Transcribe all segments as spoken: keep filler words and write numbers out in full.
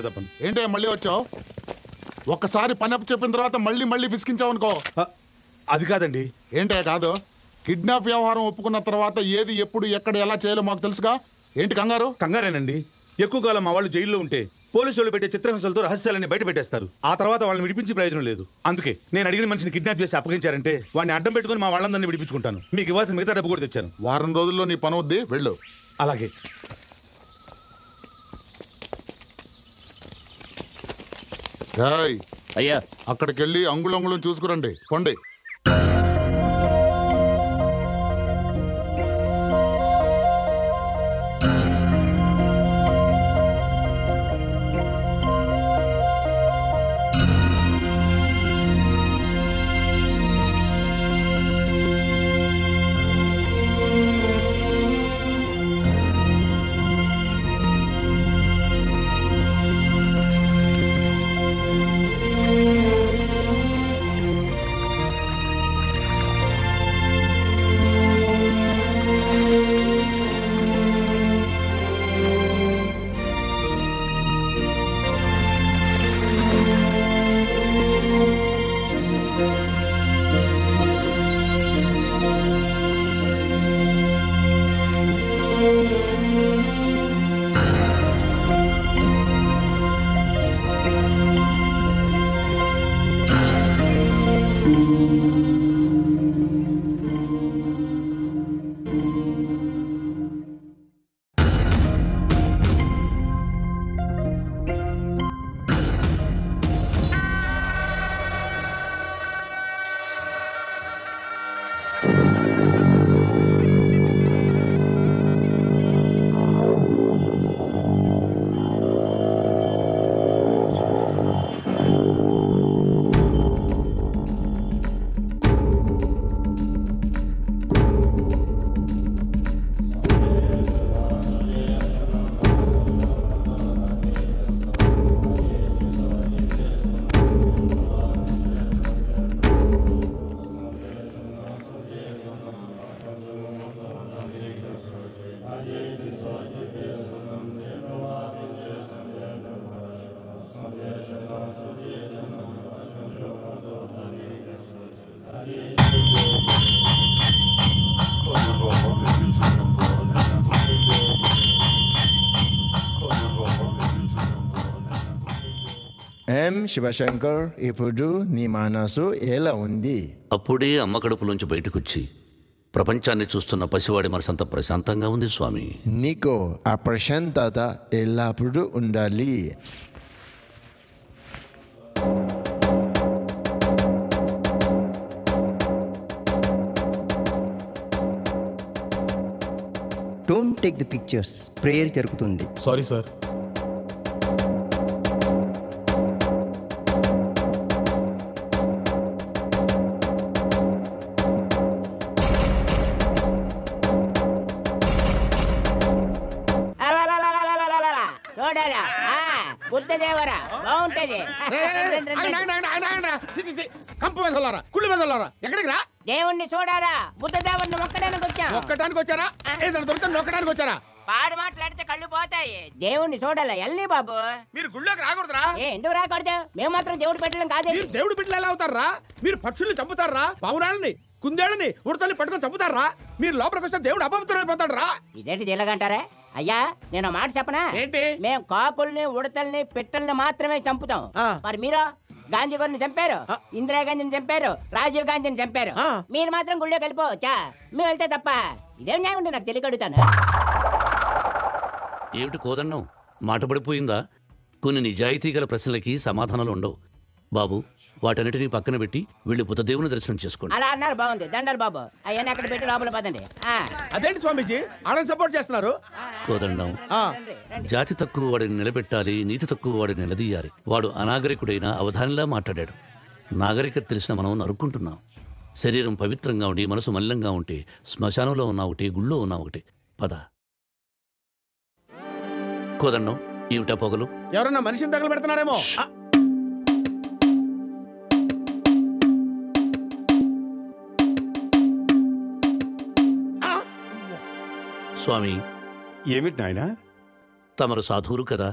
గారు చెప్పండి. ఏంటే మళ్ళీ వచ్చావు? ఒక్కసారి పని అప్పు చెప్పిన తర్వాత మళ్ళీ మళ్ళీ విసిగించావు అనుకో. అది కాదండి. ఏంటే కాదు? కిడ్నాప్ వ్యవహారం ఒప్పుకున్న తర్వాత ఏది ఎప్పుడు ఎక్కడ ఎలా చేయాలో మాకు తెలుసుగా. ఏంటి కంగారు? కంగారేనండి. ఎక్కువ కాలం మా వాళ్ళు జైల్లో ఉంటే పోలీసు వాళ్ళు పెట్టే చిత్రహింసలతో రహస్యాలని బయట పెట్టేస్తారు. ఆ తర్వాత వాళ్ళని విడిపించి ప్రయోజనం లేదు. అందుకే నేను అడిగిన మనిషిని కిడ్నాప్ చేసి అప్పగించారంటే వాడిని అడ్డం పెట్టుకుని మా వాళ్ళందరినీ విడిపించుకుంటాను. మీకు ఇవ్వాల్సిన మిగతా డబ్బు కూడా తెచ్చాను. వారం రోజుల్లో నీ పని వద్ది, వెళ్ళు. అలాగే. అయ్యా అక్కడికెళ్ళి అంగుళంగుళం చూసుకురండి. కొండి. శివశంకర్, ఇప్పుడు నీ మనసు ఎలా ఉంది? అప్పుడే అమ్మ కడుపులోంచి బయటకొచ్చి ప్రపంచాన్ని చూస్తున్న పసివాడి మనసంత ప్రశాంతంగా ఉంది స్వామి. నీకు ఆ ప్రశాంతత ఎల్లప్పుడూ ఉండాలి. Don't take the pictures, prayer జరుగుతుంది. Sorry sir. దేవుణ్ణి చూడాలా? బుద్ధ దేవుణ్ణి ఒక్కడానికి వచ్చా? ఒక్కడానికి వచ్చారా? నొక్కడానికి వచ్చారా? పాడు మాట్లాడితే కళ్ళు పోతాయి. దేవుణ్ణి చూడాలా? ఎల్లి బాబు, మీరు గుళ్ళోకి రాకూడదురా. ఎందుకు రాకూడదు? మేము మాత్రం దేవుడు పెట్టడం కాదే. దేవుడు బిడ్డలు ఎలా అవుతారా? మీరు పక్షుల్ని చంపుతారా? పౌరాలని కుందేళ్ళని ఉడతల్ని పట్టుకొని చంపుతారా? మీరు లోపలికి వస్తే దేవుడు అపవిత్రమైపోతాడు రా. ఇదేంటి ఎలాగంటారా? అయ్యా నేను మాట చెప్పనా? మేము కాకుల్ని ఉడతల్ని పిట్టల్ని మాత్రమే చంపుతాం. మరి మీరు గాంధీ గారిని చంపారు, ఇందిరాగాంధీని చంపారు, రాజీవ్ గాంధీని చంపారు. మీరు మాత్రం గుళ్ళోకి వెళ్ళిపోవచ్చా? మేము వెళ్తే తప్ప? ఇదేం న్యాయం? నాకు తెలియకడుగుతాను. ఏమిటి కోదన్నం, మాట పడిపోయిందా? కొన్ని నిజాయితీ గల ప్రశ్నలకి సమాధానాలు ఉండవు బాబు. వాటన్నిటినీ పక్కన పెట్టి వీళ్ళు బుద్ధ దేవుని దర్శనం చేసుకోండి. అలా అన్నారు బాగుంది. దండలు బాబు, అవన్నీ అక్కడ పెట్టి లోపల పదండి. అదేంటి స్వామీజీ అలా సపోర్ట్ చేస్తున్నారు? కోదండం, జాతి తక్కువ వాడిని నిలబెట్టాలి, నీతి తక్కువ వాడిని నిలదీయాలి. వాడు అనాగరికుడైన అవధానిలా మాట్లాడాడు. నాగరికత తెలిసిన మనం నరుక్కుంటున్నాం. శరీరం పవిత్రంగా ఉండి మనసు మల్లంగా ఉంటే శ్మశానంలో ఉన్నా ఒకటి, గుళ్ళో ఉన్నా ఒకటి. పద కోదండం. ఏమిటా పొగలు? ఎవరన్నా మనిషిని తగలు పెడుతున్నారేమో. స్వామి ఏమిటి నాయనా? తమరు సాధువులు కదా,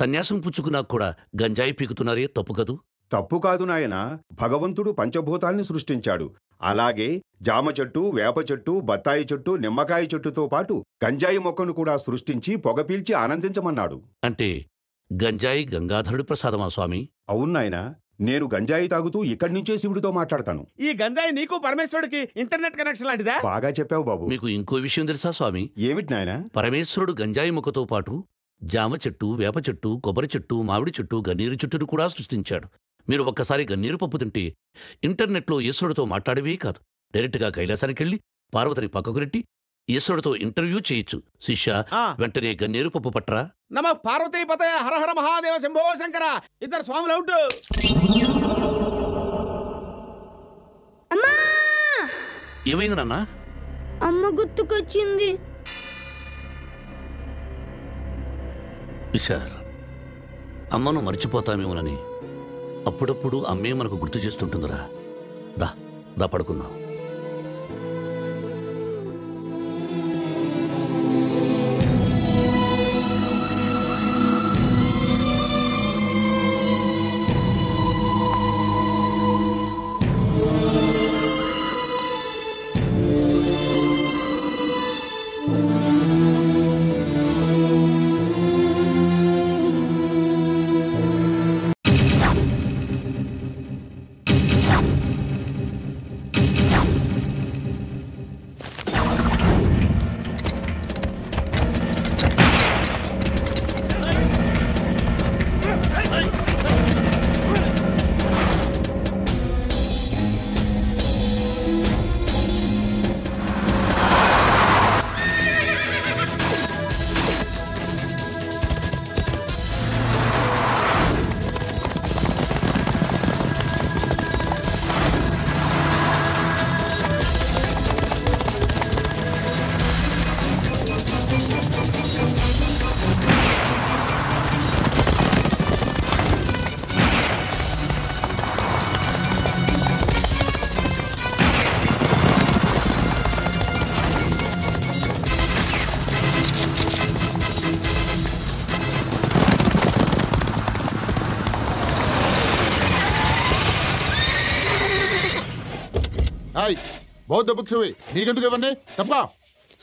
సన్యాసం పుచ్చుకున్నా కూడా గంజాయి పీకుతున్నారే తప్పు కదూ? తప్పు కాదు నాయన. భగవంతుడు పంచభూతాల్ని సృష్టించాడు. అలాగే జామ చెట్టు, వేప చెట్టు, బత్తాయి చెట్టు, నిమ్మకాయ చెట్టుతో పాటు గంజాయి మొక్కను కూడా సృష్టించి పొగపీల్చి ఆనందించమన్నాడు. అంటే గంజాయి గంగాధరుడి ప్రసాదమా స్వామి? అవునాయనా, నేను గంజాయి తాగుతూ ఇక్కడి నుంచే శివుడితో మాట్లాడతాను. ఈ గంజాయి నీకు పరమేశ్వరుడికి ఇంటర్నెట్ కనెక్షన్ లాంటిదా? బాగా చెప్పావు బాబు. మీకు ఇంకో విషయం తెలుసా స్వామి? ఏమిటి నాయన? పరమేశ్వరుడు గంజాయి మొక్కతో పాటు జామ చెట్టు, వేప చెట్టు, కొబ్బరి చెట్టు, మామిడి చెట్టు, గన్నీరు చెట్టును కూడా సృష్టించాడు. మీరు ఒక్కసారి గన్నీరు పప్పు తింటే ఇంటర్నెట్లో ఈశ్వరుడితో మాట్లాడేవే కాదు, డైరెక్ట్గా కైలాసానికి వెళ్ళి పార్వతిని పక్కకు నెట్టి ఈశ్వరుడితో ఇంటర్వ్యూ చేయొచ్చు. శిష్య, వెంటనే గన్నీరు పప్పు పట్టరా. నమ పార్వతీ పతయ హర హర మహాదేవ శంభో శంకర. ఇద్దరు స్వాములు అవుట్. ఏమైంది నాన్న? అమ్మ గుర్తుకొచ్చింది. విశాల్, అమ్మను మర్చిపోతామేమోనని అప్పుడప్పుడు అమ్మే మనకు గుర్తు చేస్తుంటుందిరా. దా దా పడుకుందాం.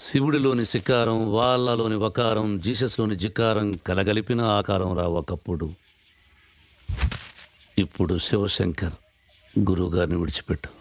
శివుడిలోని శికారం, వాళ్ళలోని వకారం, జీసస్లోని జికారం కలగలిపిన ఆకారం రా ఒకప్పుడు. ఇప్పుడు శివశంకర్ గురువుగారిని విడిచిపెట్టు.